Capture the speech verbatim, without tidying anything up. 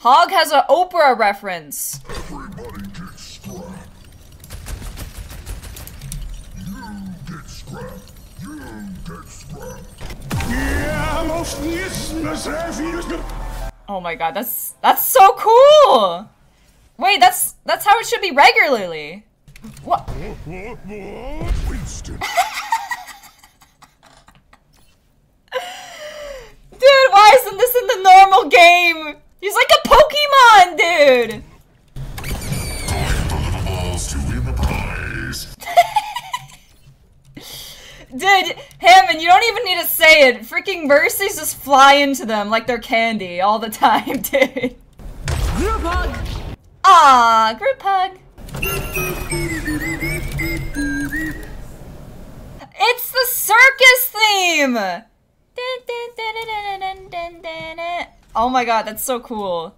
Hog has an Oprah reference. Everybody gets scrapped. You get scrapped. You get scrapped. Oh my god, that's that's so cool. Wait, that's that's how it should be regularly. What? Winston. Dude, why isn't this in the normal game? He's like a Pokemon, dude! Dude, Hammond, you don't even need to say it. Freaking Mercies just fly into them like they're candy all the time, dude. Group hug! Aw, group hug. It's the circus theme! Oh my god, that's so cool.